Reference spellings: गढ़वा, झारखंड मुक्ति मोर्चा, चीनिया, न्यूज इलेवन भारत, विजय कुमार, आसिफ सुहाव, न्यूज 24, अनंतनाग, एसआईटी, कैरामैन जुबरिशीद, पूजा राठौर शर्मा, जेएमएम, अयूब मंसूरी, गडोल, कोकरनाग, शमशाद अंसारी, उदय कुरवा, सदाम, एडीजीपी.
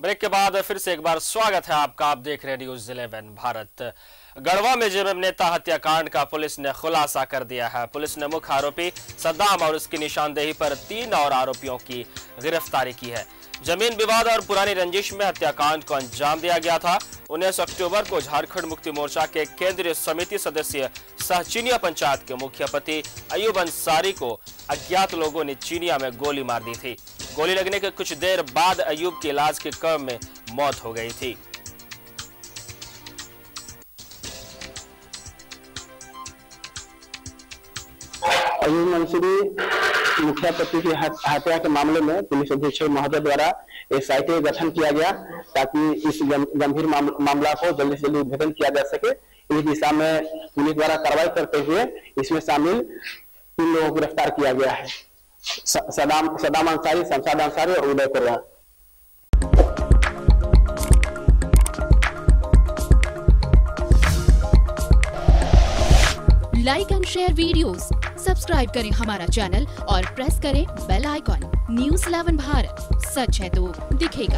Break के बाद फिर से एक बार स्वागत है आपका। आप देख रहे हैं न्यूज 11 भारत। गढ़वा में जेएमएम नेता हत्याकांड का पुलिस ने खुलासा कर दिया है। पुलिस ने मुख्य आरोपी सदाम और उसकी निशानदेही पर 3 और आरोपियों की गिरफ्तारी की है। जमीन विवाद और पुरानी रंजिश में हत्याकांड को अंजाम दिया गया था। 19 अक्टूबर को झारखंड मुक्ति मोर्चा के केंद्रीय समिति सदस्य सह चीनिया पंचायत के मुख्य पति अयूब मंसूरी को अज्ञात लोगों ने चीनिया में गोली मार दी थी। गोली लगने के कुछ देर बाद अयूब के इलाज के क्रम में मौत हो गई थी। अयूब मंसूरी मुखिया पति की हत्या के मामले में पुलिस अधीक्षक महोदय द्वारा एसआईटी का गठन किया गया ताकि इस गंभीर मामला को जल्दी से जल्दी उद्भेदन किया जा सके। इस दिशा में पुलिस द्वारा कार्रवाई करते हुए इसमें शामिल 3 लोगों को गिरफ्तार किया गया है। सदाम अंसारी, शमशाद अंसारी और उदय कुरवा। Like and share videos, subscribe करें हमारा चैनल और प्रेस करें बेल आइकॉन। न्यूज 11 भारत, सच है तो दिखेगा।